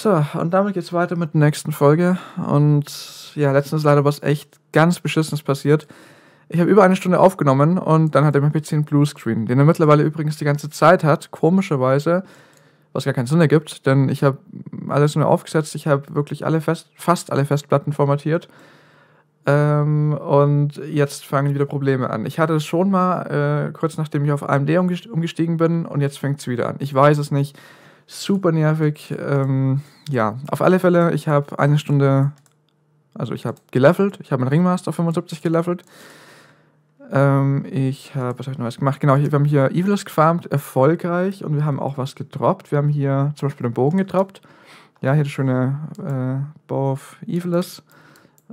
So, und damit geht's weiter mit der nächsten Folge. Und ja, letztens ist leider was echt ganz Beschissenes passiert. Ich habe über eine Stunde aufgenommen und dann hat der PC einen Bluescreen, den er mittlerweile übrigens die ganze Zeit hat, komischerweise, was gar keinen Sinn ergibt, denn ich habe alles nur aufgesetzt, ich habe wirklich fast alle Festplatten formatiert. Und jetzt fangen wieder Probleme an. Ich hatte es schon mal, kurz nachdem ich auf AMD umgestiegen bin, und jetzt fängt es wieder an. Ich weiß es nicht. Super nervig. Ja, auf alle Fälle, ich habe eine Stunde, also ich habe gelevelt, ich habe meinen Ringmaster 75 gelevelt. Ich habe, was habe ich noch was gemacht? Genau, wir haben hier Ivillis gefarmt, erfolgreich, und wir haben auch was gedroppt. Wir haben hier zum Beispiel den Bogen gedroppt. Ja, hier die schöne Bow of Ivillis.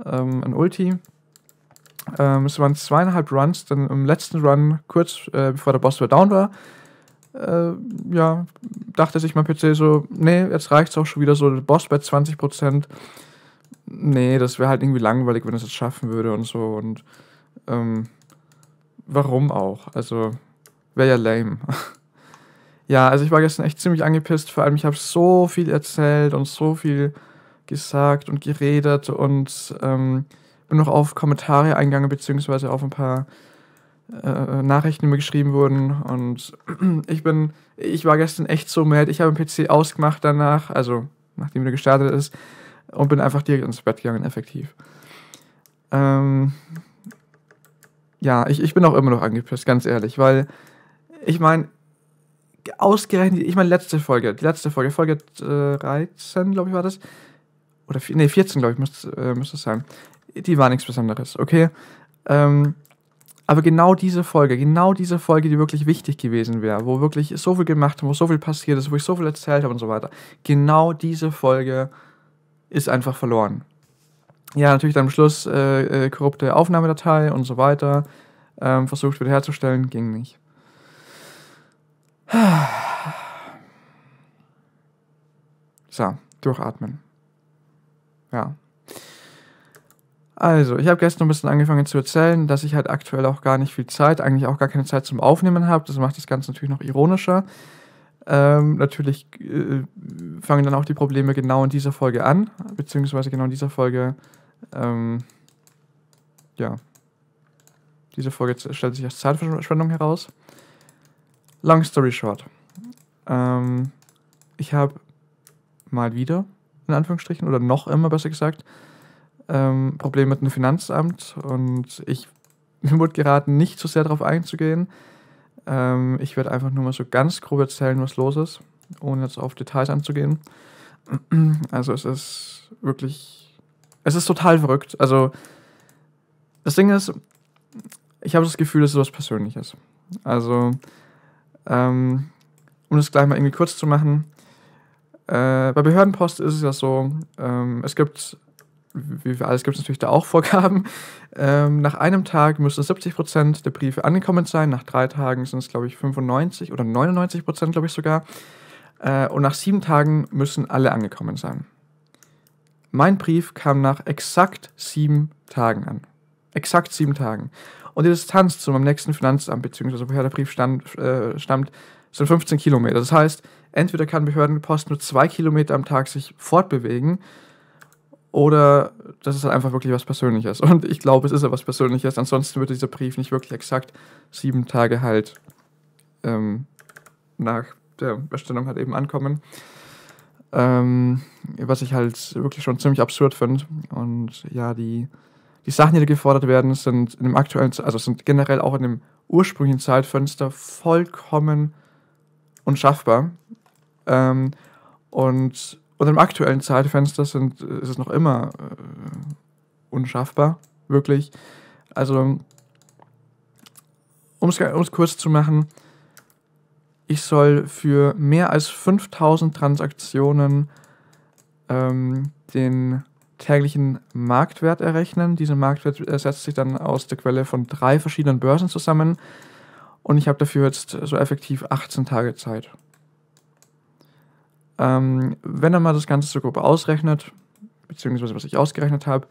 Ein Ulti. Es waren 2,5 Runs, denn im letzten Run, kurz bevor der Boss wieder down war, ja, dachte sich mein PC so, nee, jetzt reicht's auch schon wieder so, der Boss bei 20%. Nee, das wäre halt irgendwie langweilig, wenn es jetzt schaffen würde und so, und warum auch? Also, wäre ja lame. Ja, also ich war gestern echt ziemlich angepisst, vor allem ich habe so viel erzählt und so viel gesagt und geredet und bin noch auf Kommentare eingegangen, beziehungsweise auf ein paar Nachrichten, die mir geschrieben wurden, und ich war gestern echt so mad, ich habe den PC ausgemacht danach, also nachdem er gestartet ist, und bin einfach direkt ins Bett gegangen, effektiv. Ja, ich bin auch immer noch angepisst, ganz ehrlich, weil ich meine, ausgerechnet, ich meine die letzte Folge, Folge 13, glaube ich, war das, oder 14, glaube ich, müsste es sein. Die war nichts Besonderes, okay? Aber genau diese Folge, die wirklich wichtig gewesen wäre, wo wirklich so viel gemacht haben, wo so viel passiert ist, wo ich so viel erzählt habe und so weiter, genau diese Folge ist einfach verloren. Ja, natürlich dann am Schluss korrupte Aufnahmedatei und so weiter, versucht wieder herzustellen, ging nicht. So, durchatmen. Ja. Also, ich habe gestern ein bisschen angefangen zu erzählen, dass ich halt aktuell auch gar nicht viel Zeit, eigentlich auch gar keine Zeit zum Aufnehmen habe. Das macht das Ganze natürlich noch ironischer. Natürlich fangen dann auch die Probleme genau in dieser Folge an, beziehungsweise genau in dieser Folge, ja, diese Folge stellt sich als Zeitverschwendung heraus. Long story short, ich habe mal wieder, in Anführungsstrichen, oder noch immer besser gesagt, Probleme mit dem Finanzamt, und mir wurde geraten, nicht so sehr darauf einzugehen. Ich werde einfach nur mal so ganz grob erzählen, was los ist, ohne jetzt auf Details anzugehen. Also es ist total verrückt. Also das Ding ist, ich habe das Gefühl, es ist was Persönliches. Also, um das gleich mal irgendwie kurz zu machen, bei Behördenpost ist es ja so, es gibt, wie für alles gibt es natürlich da auch Vorgaben, nach einem Tag müssen 70% der Briefe angekommen sein, nach 3 Tagen sind es, glaube ich, 95 oder 99%, glaube ich sogar, und nach 7 Tagen müssen alle angekommen sein. Mein Brief kam nach exakt 7 Tagen an. Exakt 7 Tagen. Und die Distanz zu meinem nächsten Finanzamt, beziehungsweise woher der Brief stammt, sind 15 Kilometer. Das heißt, entweder kann Behördenpost nur 2 Kilometer am Tag sich fortbewegen, oder das ist halt einfach wirklich was Persönliches. Und ich glaube, es ist ja was Persönliches, ansonsten würde dieser Brief nicht wirklich exakt 7 Tage halt nach der Bestellung halt eben ankommen. Was ich halt wirklich schon ziemlich absurd finde. Und ja, die Sachen, die da gefordert werden, sind generell auch in dem ursprünglichen Zeitfenster vollkommen unschaffbar. Und unter dem aktuellen Zeitfenster ist es noch immer unschaffbar, wirklich. Also, um es kurz zu machen, ich soll für mehr als 5000 Transaktionen den täglichen Marktwert errechnen. Dieser Marktwert setzt sich dann aus der Quelle von 3 verschiedenen Börsen zusammen, und ich habe dafür jetzt so effektiv 18 Tage Zeit. Wenn man mal das Ganze so grob ausrechnet, beziehungsweise was ich ausgerechnet habe,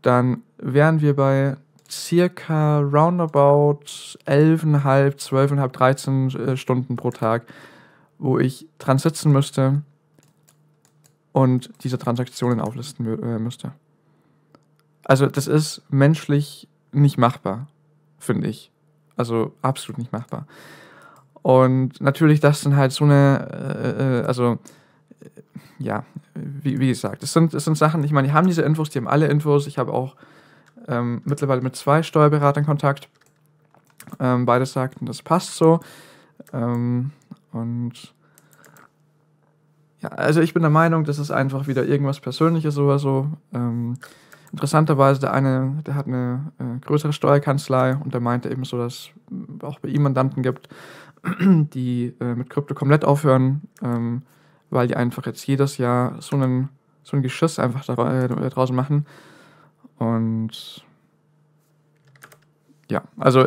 dann wären wir bei circa roundabout 11,5, 12,5, 13 Stunden pro Tag, wo ich dran sitzen müsste, und diese Transaktionen auflisten müsste. Also das ist menschlich nicht machbar, finde ich. Also absolut nicht machbar. Und natürlich, das sind halt so eine, ja, wie gesagt, es sind Sachen, ich meine, die haben diese Infos, die haben alle Infos. Ich habe auch mittlerweile mit 2 Steuerberatern Kontakt. Beide sagten, das passt so. Und ja, also ich bin der Meinung, das ist einfach wieder irgendwas Persönliches oder so. Interessanterweise, der eine, der hat eine größere Steuerkanzlei und der meinte eben so, dass es auch bei ihm Mandanten gibt, die mit Krypto komplett aufhören, weil die einfach jetzt jedes Jahr so einen Geschiss einfach draußen machen. Und ja, also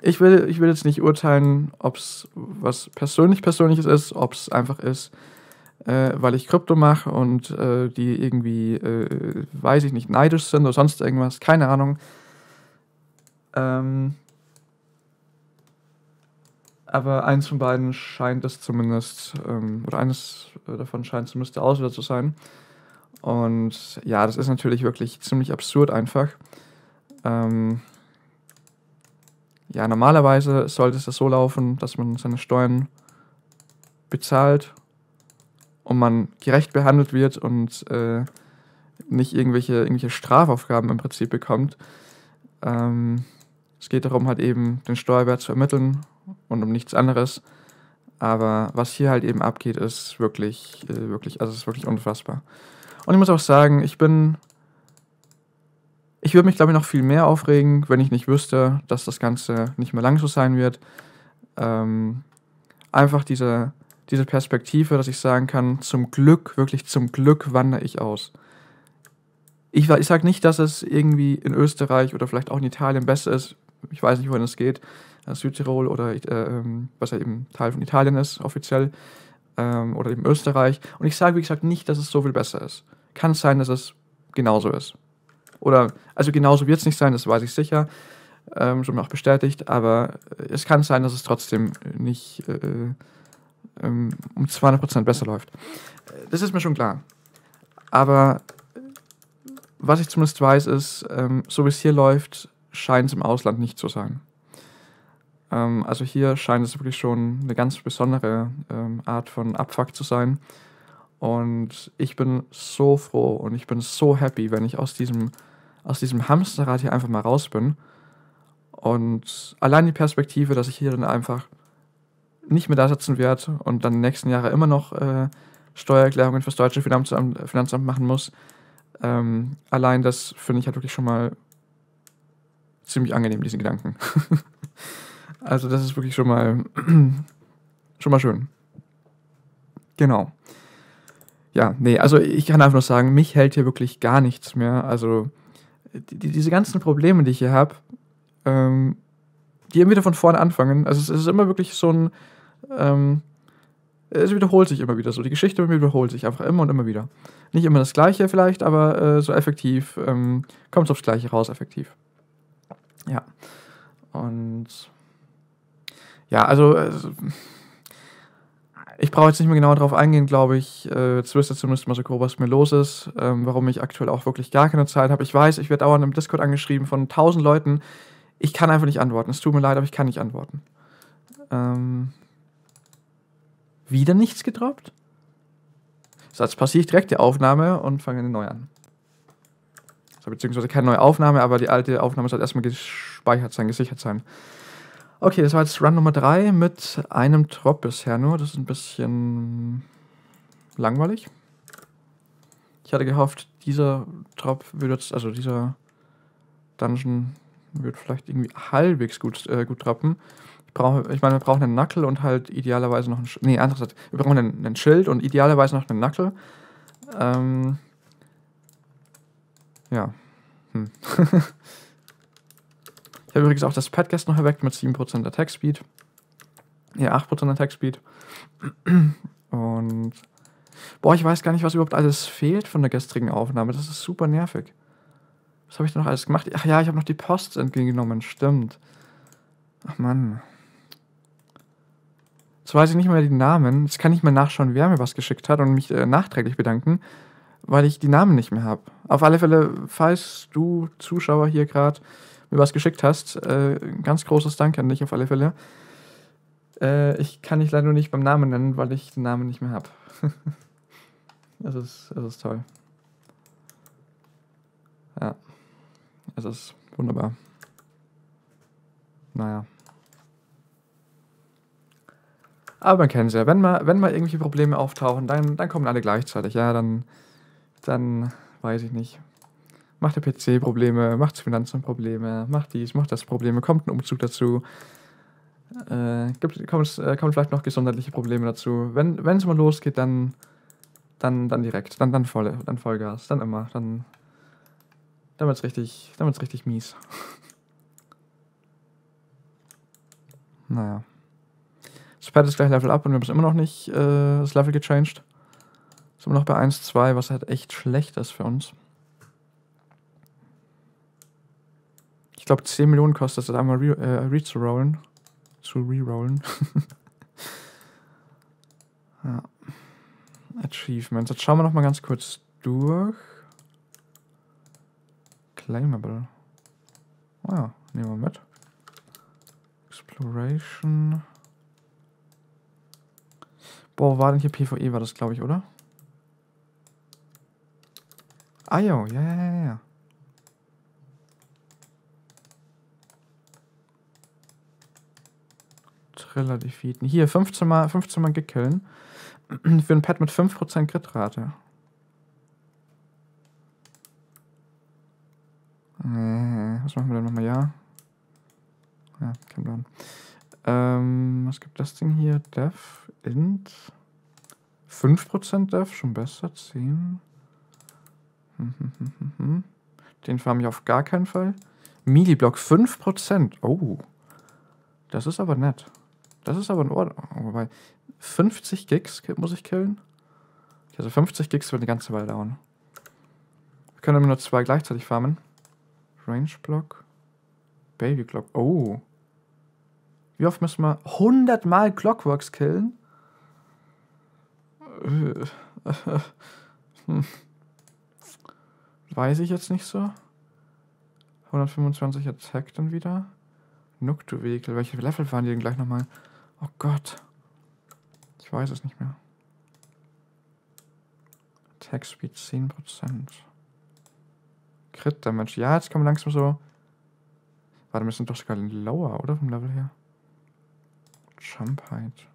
ich will jetzt nicht urteilen, ob es was Persönliches ist, ob es einfach ist, weil ich Krypto mache und die irgendwie, weiß ich nicht, neidisch sind oder sonst irgendwas, keine Ahnung. Aber eins von beiden scheint es zumindest, oder eines davon scheint es zumindest der Auslöser zu sein. Und ja, das ist natürlich wirklich ziemlich absurd einfach. Ja, normalerweise sollte es das so laufen, dass man seine Steuern bezahlt und man gerecht behandelt wird und nicht irgendwelche Strafaufgaben im Prinzip bekommt. Es geht darum, halt eben den Steuerwert zu ermitteln und um nichts anderes. Aber was hier halt eben abgeht, ist wirklich, also es ist wirklich unfassbar. Und ich muss auch sagen, ich würde mich, glaube ich, noch viel mehr aufregen, wenn ich nicht wüsste, dass das Ganze nicht mehr lang so sein wird. Einfach diese Perspektive, dass ich sagen kann, zum Glück, wirklich zum Glück wandere ich aus. Ich sage nicht, dass es irgendwie in Österreich oder vielleicht auch in Italien besser ist. Ich weiß nicht, wohin es geht. Südtirol oder was ja eben Teil von Italien ist, offiziell. Oder eben Österreich. Und ich sage, wie gesagt, nicht, dass es so viel besser ist. Kann sein, dass es genauso ist. Oder, also genauso wird es nicht sein, das weiß ich sicher. Schon auch bestätigt. Aber es kann sein, dass es trotzdem nicht um 200% besser läuft. Das ist mir schon klar. Aber was ich zumindest weiß, ist, so wie es hier läuft, scheint es im Ausland nicht zu sein. Also hier scheint es wirklich schon eine ganz besondere Art von Abfuck zu sein. Und ich bin so froh und ich bin so happy, wenn ich aus diesem Hamsterrad hier einfach mal raus bin. Und allein die Perspektive, dass ich hier dann einfach nicht mehr da sitzen werde und dann die nächsten Jahre immer noch Steuererklärungen fürs deutsche Finanzamt machen muss, allein das finde ich halt wirklich schon mal ziemlich angenehm, diesen Gedanken. Also das ist wirklich schon mal schön. Genau. Ja, nee, also ich kann einfach nur sagen, mich hält hier wirklich gar nichts mehr. Also diese ganzen Probleme, die ich hier habe, die eben wieder von vorne anfangen. Also es ist immer wirklich so ein... es wiederholt sich immer wieder so. Die Geschichte wiederholt sich einfach immer und immer wieder. Nicht immer das Gleiche vielleicht, aber so effektiv kommt es aufs Gleiche raus, effektiv. Ja. Und ja, also ich brauche jetzt nicht mehr genau darauf eingehen, glaube ich. Jetzt wisst ihr zumindest mal so grob, was mir los ist, warum ich aktuell auch wirklich gar keine Zeit habe. Ich weiß, ich werde dauernd im Discord angeschrieben von 1000 Leuten. Ich kann einfach nicht antworten. Es tut mir leid, aber ich kann nicht antworten. Wieder nichts gedroppt? So, jetzt passiere ich direkt die Aufnahme und fange eine neue an. So, beziehungsweise keine neue Aufnahme, aber die alte Aufnahme soll erstmal gespeichert sein, gesichert sein. Okay, das war jetzt Run Nummer 3 mit einem Drop bisher nur. Das ist ein bisschen langweilig. Ich hatte gehofft, dieser Drop würde jetzt, also dieser Dungeon würde vielleicht irgendwie halbwegs gut droppen. Ich meine, wir brauchen einen Knuckle und halt idealerweise noch einen Schild. Nee, andererseits, wir brauchen einen Schild und idealerweise noch einen Knuckle. Ja. Ich habe übrigens auch das Podcast noch erweckt mit 7% Attack Speed. Ja, 8% Attack Speed. Und boah, ich weiß gar nicht, was überhaupt alles fehlt von der gestrigen Aufnahme. Das ist super nervig. Was habe ich denn noch alles gemacht? Ach ja, ich habe noch die Posts entgegengenommen. Stimmt. Ach Mann. Jetzt weiß ich nicht mehr die Namen. Jetzt kann ich mal nachschauen, wer mir was geschickt hat und mich nachträglich bedanken, weil ich die Namen nicht mehr habe. Auf alle Fälle, falls du, Zuschauer, hier gerade mir was geschickt hast, ganz großes Dank an dich auf alle Fälle. Ich kann dich leider nur nicht beim Namen nennen, weil ich den Namen nicht mehr habe. Es ist toll. Ja, es ist wunderbar. Naja. Aber man kennt es ja. Wenn mal irgendwelche Probleme auftauchen, dann kommen alle gleichzeitig. Ja, dann weiß ich nicht. Macht der PC Probleme, macht Finanzen Probleme, macht dies, macht das Probleme, kommt ein Umzug dazu. Kommen vielleicht noch gesundheitliche Probleme dazu. Wenn es mal losgeht, dann direkt. Dann Vollgas. Dann immer. Dann wird's richtig, mies. Naja. Das Pad ist gleich Level up und wir haben es immer noch nicht das Level gechanged. Sind wir noch bei 1,2, was halt echt schlecht ist für uns. Ich glaube 10 Millionen kostet es, einmal re-rollen. Ja. Achievements. Jetzt schauen wir nochmal ganz kurz durch. Claimable. Oh ja, nehmen wir mit. Exploration. Boah, war denn hier PvE, war das, glaube ich, oder? Ah, jo, ja. Triller defeaten. Hier, 15 mal gekillen. Für ein Pad mit 5% Crit-Rate. Was machen wir denn nochmal? Ja. Ja, kein Plan. Was gibt das Ding hier? Def, Int. 5% Def, schon besser. 10. Den farm ich auf gar keinen Fall. Mili-Block 5%. Oh. Das ist aber nett. Das ist aber in Ordnung. Wobei, 50 Gigs muss ich killen. Also 50 Gigs wird eine ganze Weile dauern. Wir können immer nur 2 gleichzeitig farmen. Range-Block. Baby-Block. Oh. Wie oft müssen wir 100 Mal Clockworks killen? Weiß ich jetzt nicht so. 125 Attack dann wieder. Nuktu-Vehicle. Welche Level waren die denn gleich nochmal? Oh Gott. Ich weiß es nicht mehr. Attack Speed 10%. Crit Damage. Ja, jetzt kommen wir langsam so... Warte, wir sind doch sogar lower, oder? Vom Level her. Jump Height.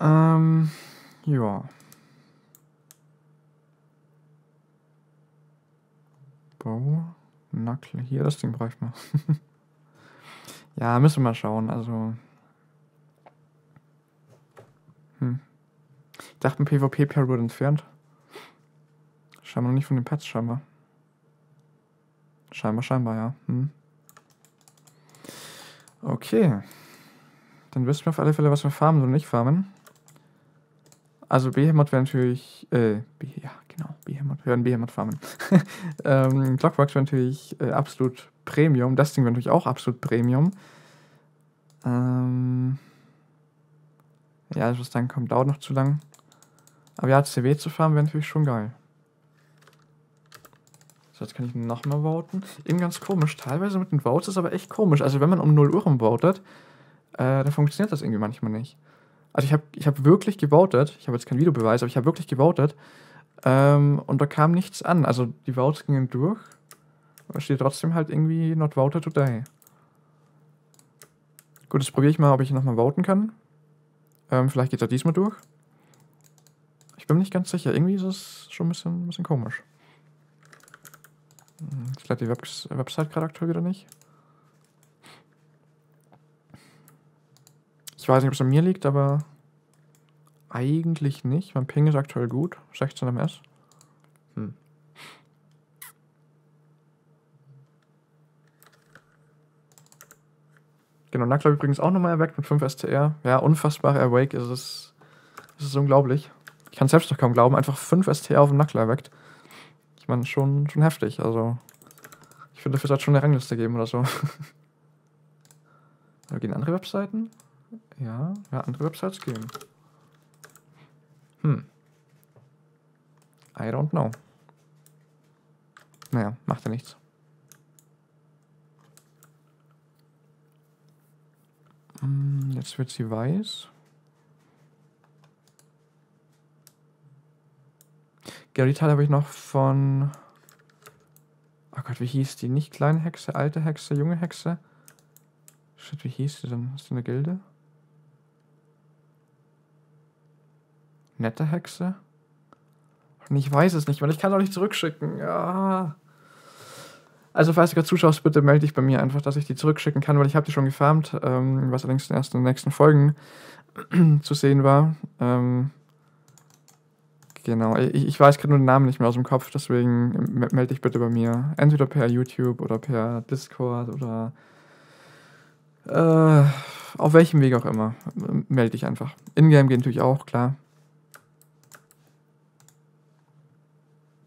Ja. Bow. Knuckle. Hier, das Ding bräuchte man. Ja, müssen wir mal schauen. Also. Ich dachte, ein PvP-Pair wurde entfernt. Scheinbar noch nicht von den Pads, scheinbar. Scheinbar, ja. Okay. Dann wissen wir auf alle Fälle, was wir farmen oder nicht farmen. Also Behemoth wäre natürlich... ja, genau. Behemoth. Wir werden Behemoth farmen. Clockworks wäre natürlich absolut Premium. Das Ding wäre natürlich auch absolut Premium. Ja, also was dann kommt, dauert noch zu lang. Aber ja, CW zu farmen wäre natürlich schon geil. So, jetzt kann ich nochmal voten. Eben ganz komisch. Teilweise mit den Votes ist aber echt komisch. Also wenn man um 0 Uhr rumvotet, dann funktioniert das irgendwie manchmal nicht. Also ich hab wirklich gevotet. Ich habe jetzt keinen Videobeweis, aber ich habe wirklich gevotet. Und da kam nichts an. Also die Votes gingen durch. Aber steht trotzdem halt irgendwie not voted today. Gut, jetzt probiere ich mal, ob ich nochmal voten kann. Vielleicht geht er diesmal durch. Ich bin mir nicht ganz sicher. Irgendwie ist es schon ein bisschen komisch. Ich glaube, die Website gerade aktuell wieder nicht. Ich weiß nicht, ob es an mir liegt, aber eigentlich nicht. Mein Ping ist aktuell gut. 16 ms. Genau, Nackler übrigens auch nochmal erweckt mit 5 STR. Ja, unfassbare Awake ist es. Das ist unglaublich. Ich kann es selbst noch kaum glauben. Einfach 5 STR auf dem Nackler erweckt. Ich meine, schon heftig, also. Ich finde, dafür hat es schon eine Rangliste geben oder so. Oder gehen andere Webseiten? Ja, ja, andere Websites gehen. Hm. I don't know. Naja, macht ja nichts. Jetzt wird sie weiß. Genau, die Teile habe ich noch von... Oh Gott, wie hieß die? Nicht kleine Hexe, alte Hexe, junge Hexe? Shit, wie hieß die denn? Ist die eine Gilde? Nette Hexe? Und ich weiß es nicht, weil ich kann es auch nicht zurückschicken. Ja. Also falls du gerade zuschaust, bitte melde dich bei mir einfach, dass ich die zurückschicken kann, weil ich habe die schon gefarmt, was allerdings erst in den nächsten Folgen zu sehen war. Genau, ich weiß gerade nur den Namen nicht mehr aus dem Kopf, deswegen melde dich bitte bei mir. Entweder per YouTube oder per Discord oder auf welchem Weg auch immer. Melde dich einfach. In-game geht natürlich auch, klar.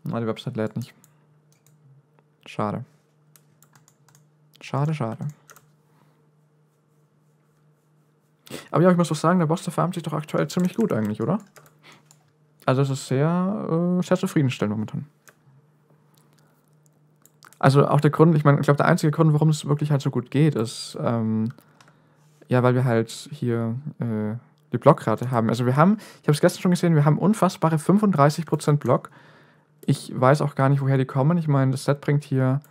Na, die Website lädt nicht. Schade. Schade, schade. Aber ja, ich muss doch sagen, der Boss, der farmt sich doch aktuell ziemlich gut eigentlich, oder? Also es ist sehr, sehr zufriedenstellend momentan. Also auch der Grund, ich meine, ich glaube, der einzige Grund, warum es wirklich halt so gut geht, ist, ja, weil wir halt hier die Blockrate haben. Also wir haben, ich habe es gestern schon gesehen, wir haben unfassbare 35% Block. Ich weiß auch gar nicht, woher die kommen. Ich meine, das Set bringt hier...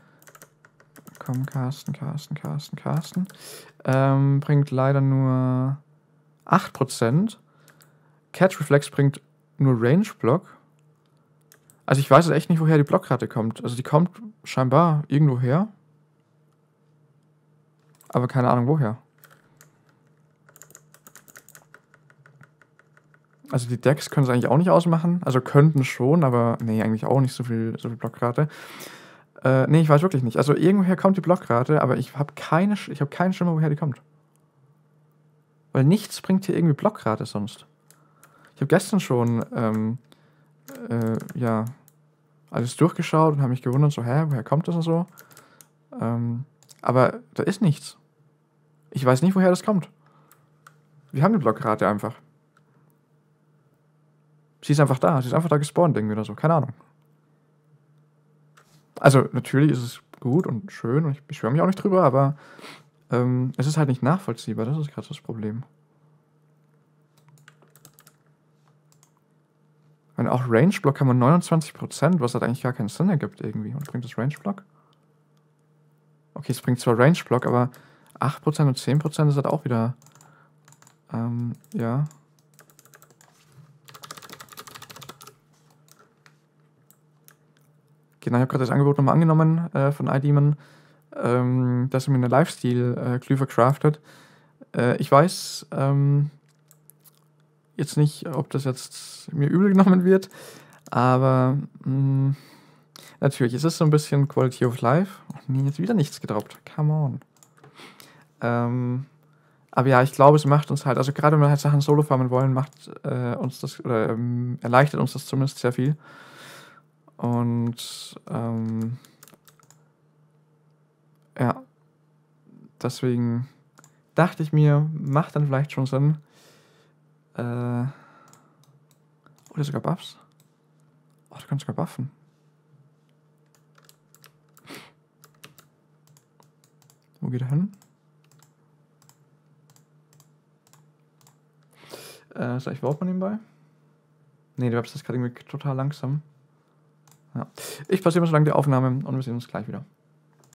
Komm, Carsten. Bringt leider nur 8%. Catch Reflex bringt... nur Range-Block. Also ich weiß jetzt echt nicht, woher die Blockrate kommt. Also die kommt scheinbar irgendwo her. Aber keine Ahnung, woher. Also die Decks können es eigentlich auch nicht ausmachen. Also könnten schon, aber nee, eigentlich auch nicht so viel Blockrate. Nee, ich weiß wirklich nicht. Also irgendwoher kommt die Blockrate, aber ich habe keinen Schimmer, woher die kommt. Weil nichts bringt hier irgendwie Blockrate sonst. Ich habe gestern schon, ja, alles durchgeschaut und habe mich gewundert, so, hä, woher kommt das und so? Aber da ist nichts. Ich weiß nicht, woher das kommt. Wir haben die Blockrate einfach. Sie ist einfach da gespawnt irgendwie oder so, keine Ahnung. Also, natürlich ist es gut und schön und ich beschwere mich auch nicht drüber, aber es ist halt nicht nachvollziehbar, das ist gerade das Problem. Wenn auch Range-Block haben wir 29%, was halt eigentlich gar keinen Sinn ergibt irgendwie. Und bringt das Range-Block? Okay, es bringt zwar Range-Block, aber 8% und 10% ist halt auch wieder... ja. Genau, ich habe gerade das Angebot nochmal angenommen von iDemon, dass er mir eine Lifestyle-Glyphe craftet. Ich weiß... jetzt nicht, ob das jetzt mir übel genommen wird, aber natürlich, es ist so ein bisschen Quality of Life. Oh nee, jetzt wieder nichts gedroppt. Come on. Aber ja, ich glaube, es macht uns halt, also gerade wenn wir halt Sachen solo farmen wollen, macht uns das, oder erleichtert uns das zumindest sehr viel. Und ja, deswegen dachte ich mir, macht dann vielleicht schon Sinn. Oder sogar Buffs. Oh, du kannst sogar buffen. Wo geht er hin? So, ich warp mal nebenbei. Ne, der Website ist gerade irgendwie total langsam. Ja. Ich passiere mal so lange die Aufnahme und wir sehen uns gleich wieder.